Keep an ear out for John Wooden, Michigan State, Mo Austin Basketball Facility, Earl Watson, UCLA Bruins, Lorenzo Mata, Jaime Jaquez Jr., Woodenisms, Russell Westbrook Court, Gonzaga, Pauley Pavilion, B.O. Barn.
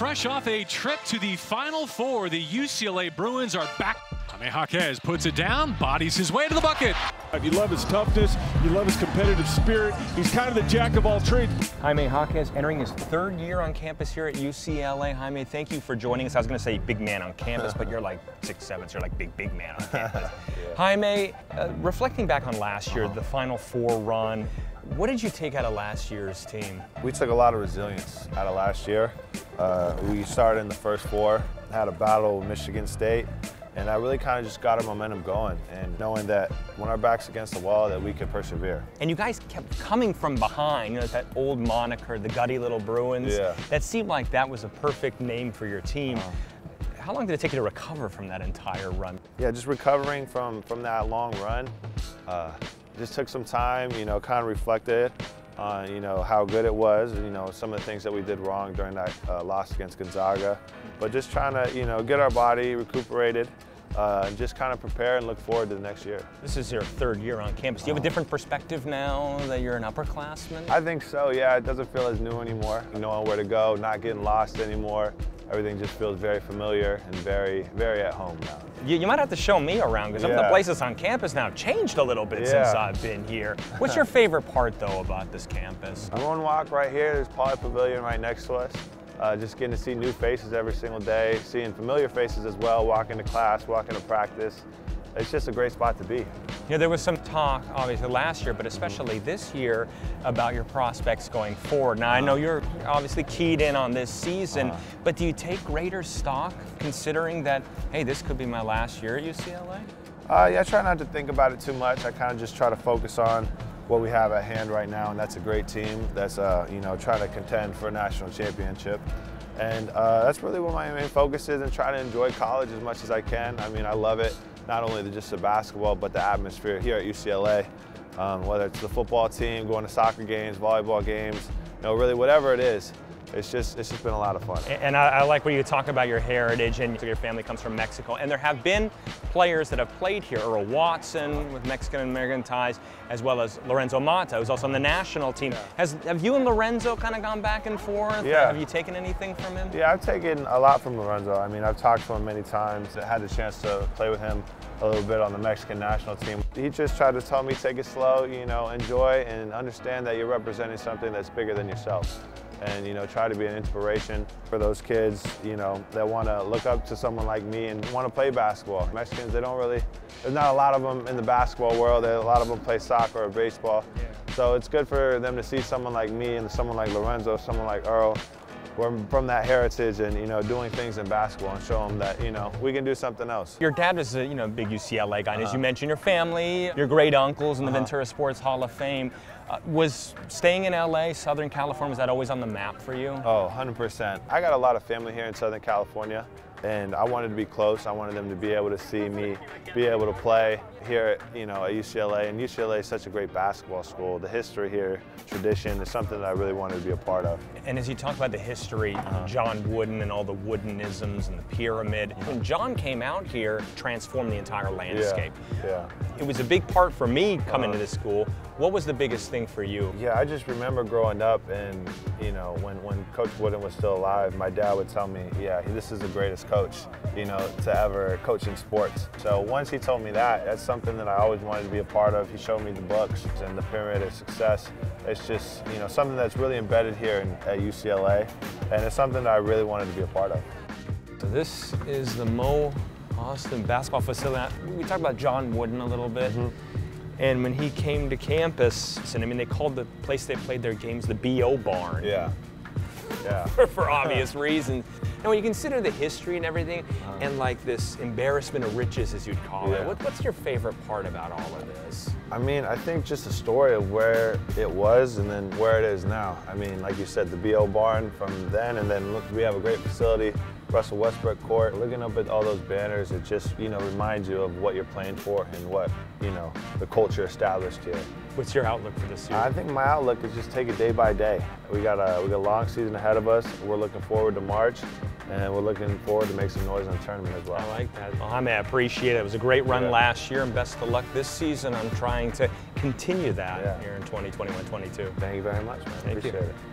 Fresh off a trip to the Final Four, the UCLA Bruins are back. Jaime Jaquez puts it down, bodies his way to the bucket. You love his toughness, you love his competitive spirit. He's kind of the jack of all trades. Jaime Jaquez entering his third year on campus here at UCLA. Jaime, thank you for joining us. I was going to say big man on campus, but you're like 6'7", so you're like big man on campus. Yeah. Jaime, reflecting back on last year, the Final Four run, what did you take out of last year's team? We took a lot of resilience out of last year. We started in the first four, had a battle with Michigan State, and that really kind of just got our momentum going, and knowing that when our back's against the wall that we could persevere. And you guys kept coming from behind, you know, that old moniker, the gutty little Bruins. Yeah. That seemed like that was a perfect name for your team. How long did it take you to recover from that entire run? Yeah, just recovering from that long run. Just took some time, you know, kind of reflected on, you know, how good it was, you know, some of the things that we did wrong during that loss against Gonzaga. But just trying to, you know, get our body recuperated and just kind of prepare and look forward to the next year. This is your third year on campus. Do you have a different perspective now that you're an upperclassman? I think so, yeah. It doesn't feel as new anymore. Knowing where to go, not getting lost anymore. Everything just feels very familiar and very at home now. You might have to show me around, because some of the places on campus now changed a little bit since I've been here. What's your favorite part, though, about this campus? I'm on walk right here. There's Pauley Pavilion right next to us. Just getting to see new faces every single day, seeing familiar faces as well, walking to class, walking to practice. It's just a great spot to be. You know, there was some talk, obviously, last year, but especially this year, about your prospects going forward. Now, I know you're obviously keyed in on this season, but do you take greater stock considering that, hey, this could be my last year at UCLA? Yeah, I try not to think about it too much. I kind of just try to focus on what we have at hand right now, and that's a great team that's, you know, trying to contend for a national championship. And that's really what my main focus is, and trying to enjoy college as much as I can. I mean, I love it. Not only just the basketball, but the atmosphere here at UCLA. Whether it's the football team, going to soccer games, volleyball games, you know, really whatever it is, it's just been a lot of fun. And I like when you talk about your heritage, and your family comes from Mexico, and there have been players that have played here, Earl Watson with Mexican and American ties, as well as Lorenzo Mata, who's also on the national team. Have you and Lorenzo kind of gone back and forth? Yeah. Have you taken anything from him? Yeah, I've taken a lot from Lorenzo. I mean, I've talked to him many times. I had the chance to play with him a little bit on the Mexican national team. He just tried to tell me, take it slow, you know, enjoy and understand that you're representing something that's bigger than yourself. And, you know, try to be an inspiration for those kids, you know, that want to look up to someone like me and want to play basketball. Mexicans, they don't really, there's not a lot of them in the basketball world. A lot of them play soccer or baseball. Yeah. So it's good for them to see someone like me and someone like Lorenzo, someone like Earl, who are from that heritage and, you know, doing things in basketball, and show them that, you know, we can do something else. Your dad was a, you know, big UCLA guy. And as you mentioned, your family, your great uncles in the Ventura Sports Hall of Fame. Was staying in LA, Southern California, was that always on the map for you? Oh, 100%. I got a lot of family here in Southern California, and I wanted to be close. I wanted them to be able to see me, be able to play here, you know, at UCLA. And UCLA is such a great basketball school. The history here, tradition, is something that I really wanted to be a part of. And as you talk about the history, John Wooden and all the Woodenisms and the pyramid, when John came out here, transformed the entire landscape. Yeah. It was a big part for me coming to this school. What was the biggest thing for you? Yeah, I just remember growing up, and you know, when Coach Wooden was still alive, my dad would tell me, yeah, this is the greatest coach, you know, to ever coach in sports. So once he told me that, that's something that I always wanted to be a part of. He showed me the books and the pyramid of success. It's just, you know, something that's really embedded here at UCLA, and it's something that I really wanted to be a part of. So this is the Mo Austin Basketball Facility. We talked about John Wooden a little bit. And when he came to campus, and I mean, they called the place they played their games the B.O. Barn. Yeah. For obvious reasons. Now, when you consider the history and everything, and like this embarrassment of riches, as you'd call it, what's your favorite part about all of this? I mean, I think just the story of where it was and then where it is now. I mean, like you said, the B.O. Barn from then, and then look, we have a great facility, Russell Westbrook Court. Looking up at all those banners, it just, you know, reminds you of what you're playing for and what, you know, the culture established here. What's your outlook for this year? I think my outlook is just take it day by day. We got a long season ahead of us. We're looking forward to March, and we're looking forward to make some noise in the tournament as well. I like that. Well, I mean, I appreciate it. It was a great run last year, and best of luck this season. I'm trying to continue that here in 2021-22. Thank you very much, man. Appreciate it.